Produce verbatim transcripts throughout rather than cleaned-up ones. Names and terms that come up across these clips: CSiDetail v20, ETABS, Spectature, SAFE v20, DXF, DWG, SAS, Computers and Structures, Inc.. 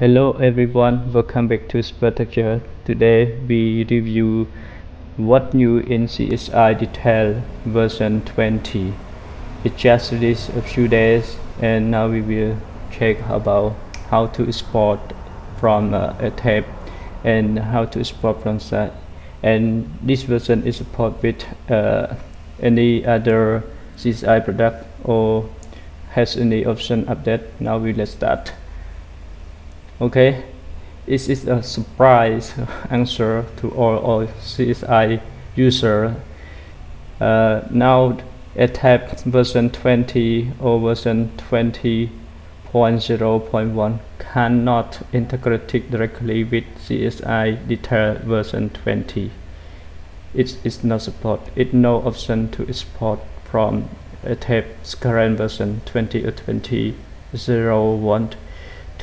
Hello everyone, welcome back to Spectature. Today we review what new in CSiDetail version twenty. It just released a few days and now we will check about how to export from uh, a tab and how to export from site. And this version is supported with uh, any other C S I product or has any option update. Now we let's start. Okay, this is a surprise answer to all, all C S I user. Uh, now E T A B S version twenty or version twenty point zero point one cannot integrate directly with CSiDetail version twenty. It is not support. It no option to export from E T A B S current version twenty or twenty point zero point one.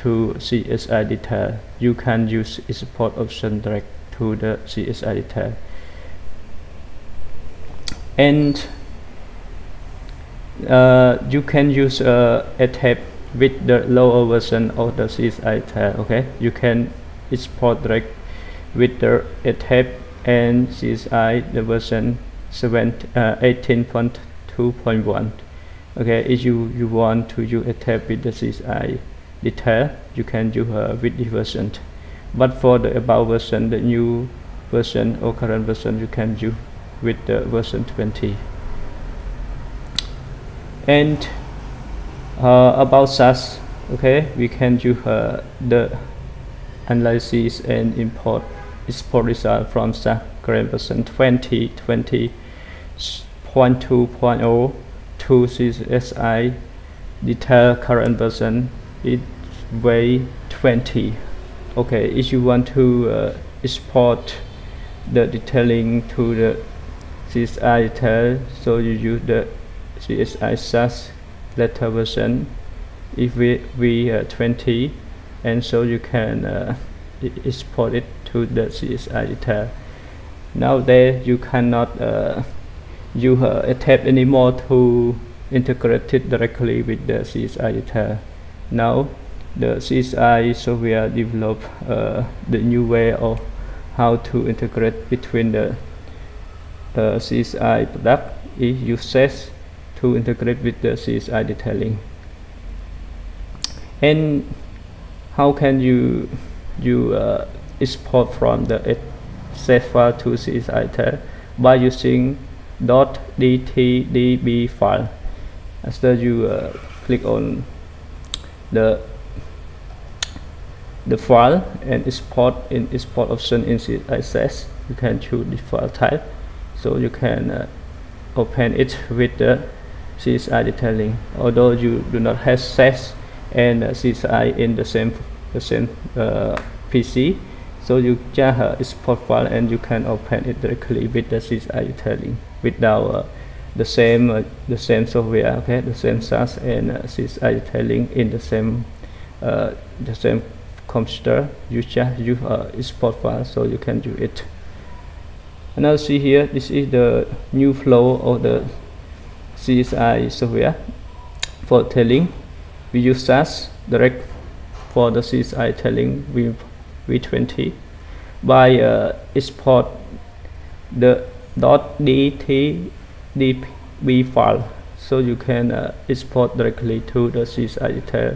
To CSiDetail. You can use export option direct to the CSiDetail. And uh, you can use uh, a tab with the lower version of the CSiDetail. Okay, you can export direct with the a tab and C S I the version eighteen point two point one. Okay, if you you want to use a tab with the C S I detail, you can use uh, with the version, but for the above version, the new version or current version, you can use with the version twenty. And uh, about S A S, okay, we can use uh, the analysis and import export result from S A S current version twenty twenty point two point oh to CSiDetail current version. It way twenty. Okay, if you want to uh, export the detailing to the CSiDetail, so you use the C S I S A S letter version if we, we uh, twenty, and so you can uh, export it to the CSiDetail. Nowadays you cannot uh, use uh, a tab anymore to integrate it directly with the CSiDetail. Now the C S I software developed uh, the new way of how to integrate between the uh, C S I product it uses to integrate with the C S I detailing. And how can you you uh, export from the S A F E file to CSiDetail by using .dtdb file. After you uh, click on the the file and export in export option in C S I, you can choose the file type, so you can uh, open it with the C S I detailing. Although you do not have S A S and uh, C S I in the same the same uh, P C, so you just uh, export file and you can open it directly with the C S I detailing without uh, the same uh, the same software, okay, the same S A S and uh, CSiDetail in the same uh, the same computer. You just use uh, export file, so you can do it. And now see here, this is the new flow of the C S I software for tailing. We use S A S direct for the C S I tailing v twenty by uh, export the .dt D P B file, so you can uh, export directly to the CSiDetail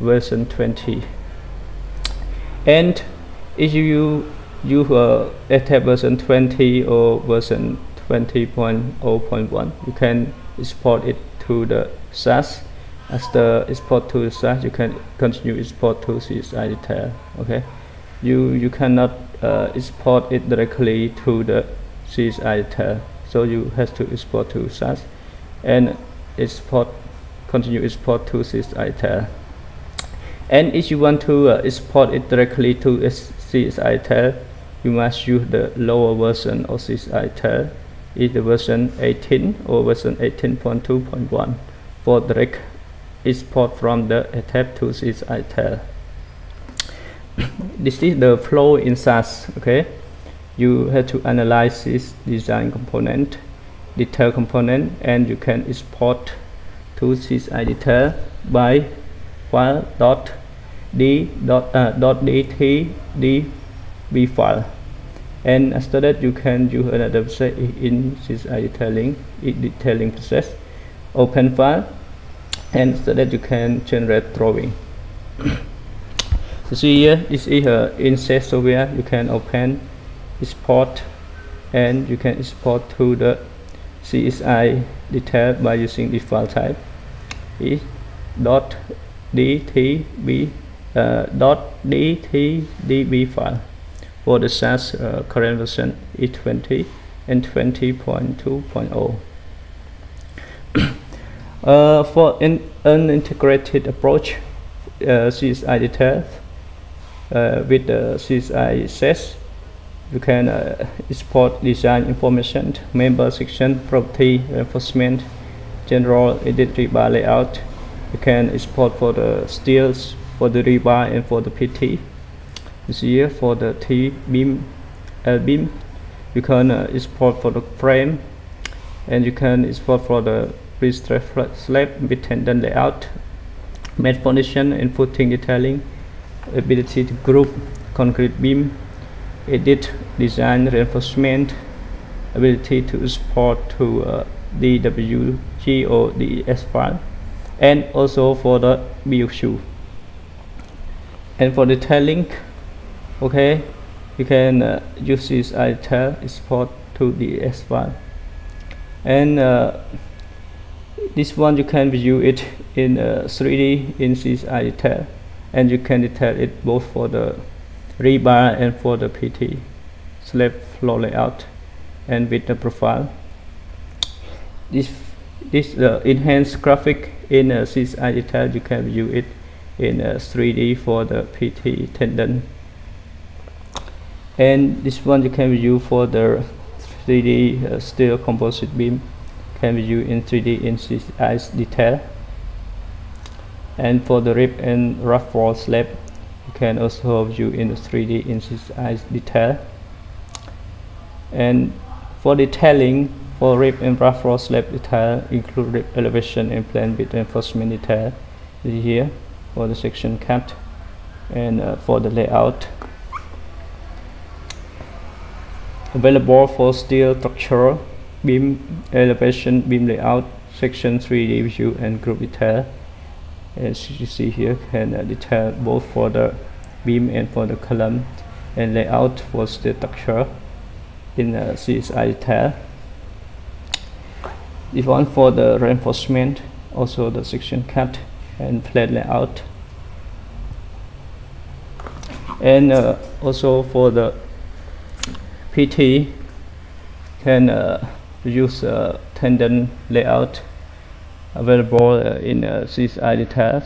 version twenty. And if you use uh, E T A B S version twenty or version twenty point zero point one, you can export it to the S A S. After export to the S A S, you can continue export to CSiDetail. Okay, you you cannot uh, export it directly to the CSiDetail. So you have to export to S A S and export, continue export to CSiDetail. And if you want to uh, export it directly to CSiDetail, you must use the lower version of CSiDetail, either version eighteen or version eighteen point two point one for direct export from the E T A B S to CSiDetail. This is the flow in S A S. Okay. You have to analyze this design component, detail component, and you can export to CSiDetail by file dot d dot, uh, dot dt db file. And after that, you can use another set in detailing detailing process. Open file, and after that you can generate drawing. So see here, this is uh, in SAS software. You can open, export, and you can export to the CSiDetail by using the file type is dot dtb uh, dot dtdb file. For the SAS uh, current version is twenty and twenty point two point zero. uh, for in, an integrated approach, uh, CSiDetail uh, with the CSI S A S, you can uh, export design information, member section, property, reinforcement, general, edit rebar layout. You can export for the steels, for the rebar, and for the P T. This here for the T beam, L beam, you can uh, export for the frame, and you can export for the pre-stressed slab with tendon layout, mat foundation and footing detailing, ability to group, concrete beam, edit design reinforcement, ability to export to uh, D W G or D X F file, and also for the B U Q. And for detailing, okay, you can uh, use this CSiDetail export to the S file, and uh, this one you can view it in uh, three D in CSiDetail, and you can detail it both for the rebar and for the P T slab floor layout and with the profile. This this uh, enhanced graphic in uh, CSiDetail, you can view it in uh, three D for the P T tendon. And this one you can view for the three D uh, steel composite beam, can view in three D in CSiDetail. And for the rib and rough wall slab, you can also view in the three D in CSiDetail. And for detailing for rib and rough wall slab detail, include rib elevation and plan with reinforcement detail. This is here for the section cut, and uh, for the layout. Available for steel structure, beam elevation, beam layout, section three D view and group detail. As you see here, can uh, detail both for the beam and for the column, and layout for steel structure in uh, CSiDetail. This one for the reinforcement, also the section cut and plate layout, and uh, also for the P T can uh, use uh, tendon layout available uh, in uh, CSiDetail.